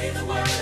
say the word.